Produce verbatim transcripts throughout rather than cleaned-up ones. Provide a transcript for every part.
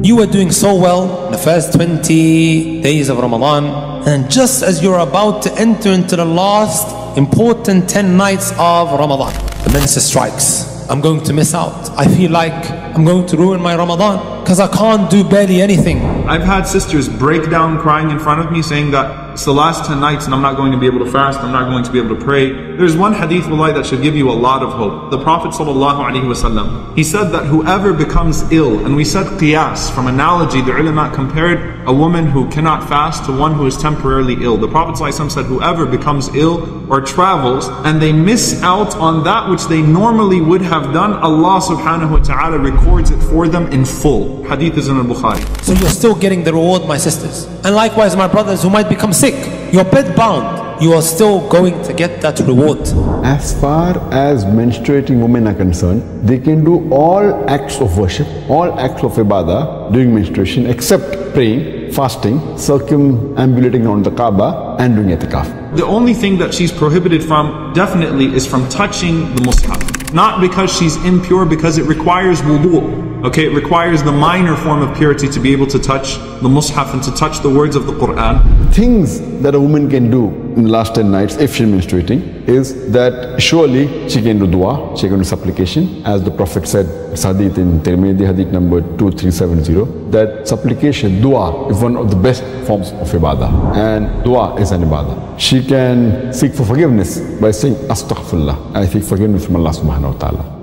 You were doing so well the first twenty days of Ramadan, and just as you're about to enter into the last important ten nights of Ramadan, the menses strikes. I'm going to miss out. I feel like I'm going to ruin my Ramadan because I can't do barely anything. I've had sisters break down crying in front of me saying that it's the last ten nights and I'm not going to be able to fast, I'm not going to be able to pray. There's one hadith, wallahi, that should give you a lot of hope. The Prophet ﷺ, he said that whoever becomes ill, and we said Qiyas, from analogy, the ulama compared a woman who cannot fast to one who is temporarily ill. The Prophet ﷺ said whoever becomes ill or travels and they miss out on that which they normally would have done, Allah subhanahu wa ta'ala records it for them in full. Hadith is in Al-Bukhari. So you're still getting the reward, my sisters. And likewise, my brothers who might become sick, you're bedbound, you are still going to get that reward. As far as menstruating women are concerned, they can do all acts of worship, all acts of ibadah during menstruation, except praying, fasting, circumambulating around the Kaaba, and doing itikaf. The only thing that she's prohibited from, definitely, is from touching the Mus'haf. Not because she's impure, because it requires wudu. Okay, it requires the minor form of purity to be able to touch the Mus'haf and to touch the words of the Qur'an. Things that a woman can do in the last ten nights, if she's menstruating, is that surely she can do dua, she can do supplication. As the Prophet said, hadith in Tirmidhi, hadith number two three seven zero, that supplication, dua, is one of the best forms of ibadah. And dua is an ibadah. She can seek for forgiveness by saying, Astaghfirullah, I seek forgiveness from Allah subhanahu.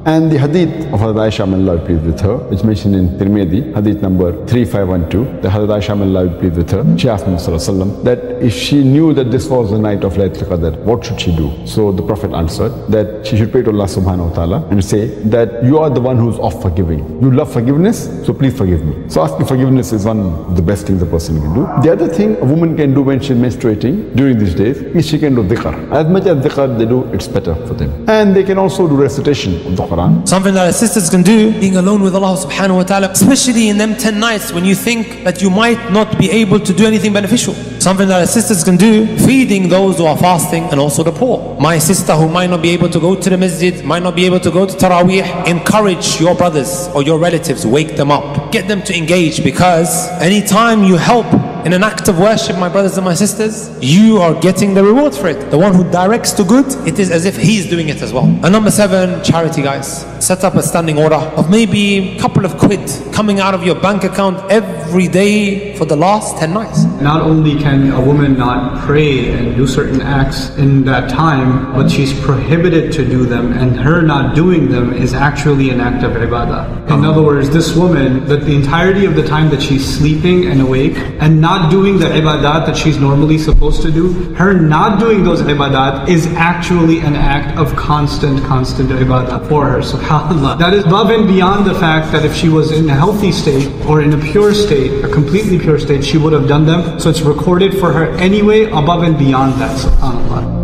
And the hadith of Hazrat Aisha, may Allah be pleased with her, which mentioned in Tirmidhi, hadith number three five one two, the Hazrat Aisha, may Allah be pleased with her, she asked Muhammad that if she knew that this was the night of Laylatul Qadr, what should she do? So the Prophet answered that she should pray to Allah subhanahu wa ta'ala and say that you are the one who is of forgiving. You love forgiveness, so please forgive me. So asking forgiveness is one of the best things a person can do. The other thing a woman can do when she's menstruating during these days is she can do dhikr. As much as dhikr they do, it's better for them. And they can also do recitation of the Qur'an. Something that our sisters can do, being alone with Allah subhanahu wa ta'ala, especially in them ten nights when you think that you might not be able to do anything beneficial. Something that our sisters can do, feeding those who are fasting and also the poor. My sister who might not be able to go to the Masjid, might not be able to go to Taraweeh, encourage your brothers or your relatives, wake them up, get them to engage, because anytime you help in an act of worship, my brothers and my sisters, you are getting the reward for it. The one who directs to good, it is as if he's doing it as well. And number seven, charity, guys. Set up a standing order of maybe a couple of quid coming out of your bank account every day for the last ten nights. Not only can a woman not pray and do certain acts in that time, but she's prohibited to do them, and her not doing them is actually an act of ibadah. In other words, this woman, that the entirety of the time that she's sleeping and awake, and not Not doing the ibadat that she's normally supposed to do, her not doing those ibadat is actually an act of constant, constant ibadah for her, subhanallah. That is above and beyond the fact that if she was in a healthy state or in a pure state, a completely pure state, she would have done them. So it's recorded for her anyway, above and beyond that, subhanallah.